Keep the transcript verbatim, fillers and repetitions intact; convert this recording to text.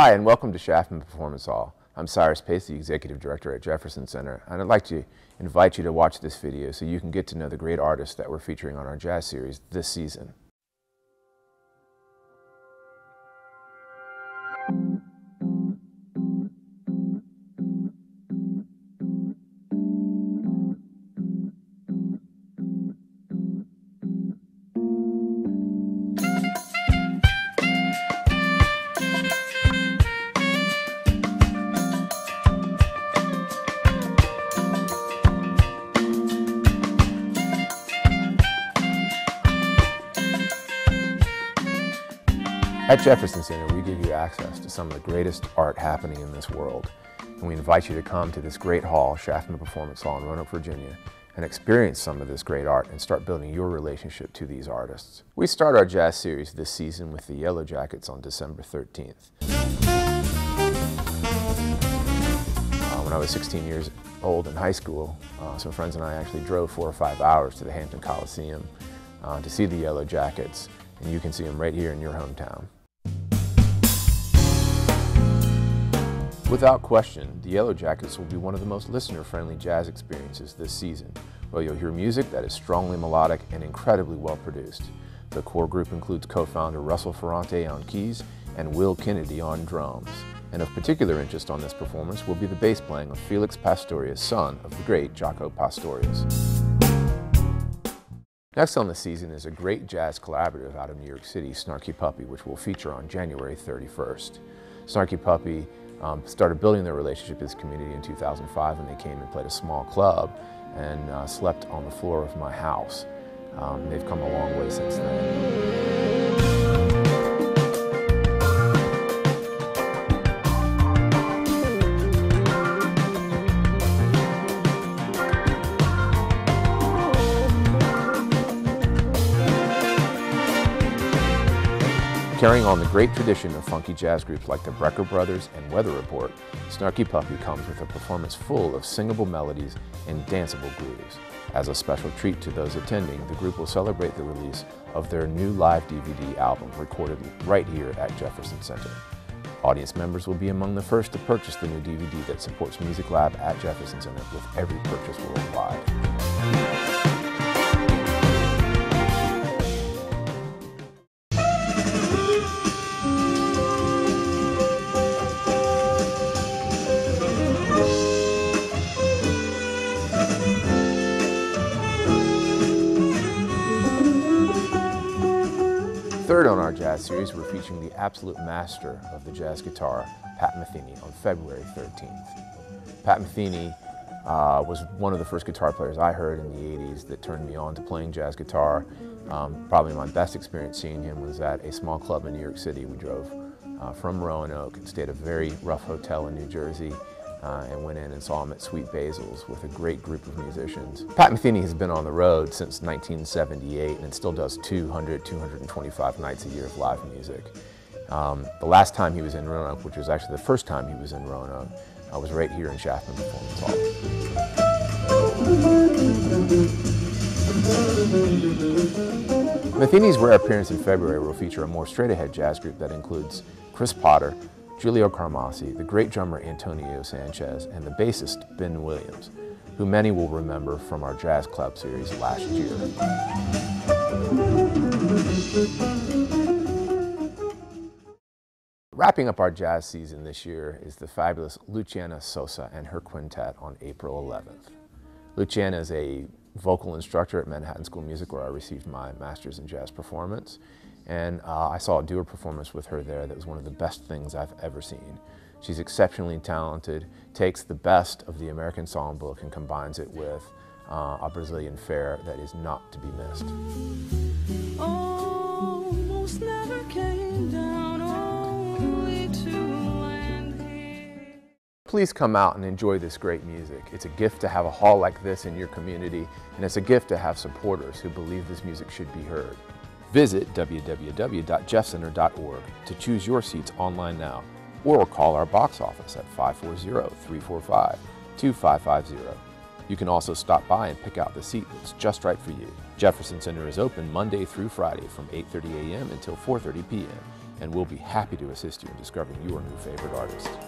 Hi, and welcome to Shaftman Performance Hall. I'm Cyrus Pace, the Executive Director at Jefferson Center, and I'd like to invite you to watch this video so you can get to know the great artists that we're featuring on our jazz series this season. At Jefferson Center, we give you access to some of the greatest art happening in this world, and we invite you to come to this great hall, Shaftman Performance Hall in Roanoke, Virginia, and experience some of this great art and start building your relationship to these artists. We start our jazz series this season with the Yellow Jackets on December thirteenth. Uh, when I was sixteen years old in high school, uh, some friends and I actually drove four or five hours to the Hampton Coliseum uh, to see the Yellow Jackets, and you can see them right here in your hometown. Without question, the Yellow Jackets will be one of the most listener-friendly jazz experiences this season, where you'll hear music that is strongly melodic and incredibly well-produced. The core group includes co-founder Russell Ferrante on keys and Will Kennedy on drums. And of particular interest on this performance will be the bass playing of Felix Pastorius, son of the great Jaco Pastorius. Next on the season is a great jazz collaborative out of New York City, Snarky Puppy, which will feature on January thirty-first. Snarky Puppy Um, started building their relationship as community in two thousand five when they came and played a small club and uh, slept on the floor of my house. Um, they've come a long way since then. Carrying on the great tradition of funky jazz groups like the Brecker Brothers and Weather Report, Snarky Puppy comes with a performance full of singable melodies and danceable grooves. As a special treat to those attending, the group will celebrate the release of their new live D V D album recorded right here at Jefferson Center. Audience members will be among the first to purchase the new D V D that supports Music Lab at Jefferson Center with every purchase worldwide. Third on our jazz series, we're featuring the absolute master of the jazz guitar, Pat Metheny, on February thirteenth. Pat Metheny uh, was one of the first guitar players I heard in the eighties that turned me on to playing jazz guitar. Um, probably my best experience seeing him was at a small club in New York City. We drove uh, from Roanoke and stayed at a very rough hotel in New Jersey uh, and went in and saw him at Sweet Basil's with a great group of musicians. Pat Metheny has been on the road since nineteen seventy-eight and still does two hundred, two hundred twenty-five nights a year of live music. Um, the last time he was in Roanoke, which was actually the first time he was in Roanoke, I was right here in Shaftman Performance Hall. Metheny's rare appearance in February will feature a more straight-ahead jazz group that includes Chris Potter, Giulio Carmasi, the great drummer Antonio Sanchez, and the bassist Ben Williams, who many will remember from our Jazz Club series last year. Wrapping up our jazz season this year is the fabulous Luciana Souza and her quintet on April eleventh. Luciana is a vocal instructor at Manhattan School of Music, where I received my master's in jazz performance. And uh, I saw a duo performance with her there that was one of the best things I've ever seen. She's exceptionally talented, takes the best of the American songbook and combines it with uh, a Brazilian fare that is not to be missed. Almost never came down only to land here. Please come out and enjoy this great music. It's a gift to have a hall like this in your community, and it's a gift to have supporters who believe this music should be heard. Visit w w w dot jeff center dot org to choose your seats online now, or call our box office at five four zero, three four five, two five five zero. You can also stop by and pick out the seat that's just right for you. Jefferson Center is open Monday through Friday from eight thirty a m until four thirty p m and we'll be happy to assist you in discovering your new favorite artist.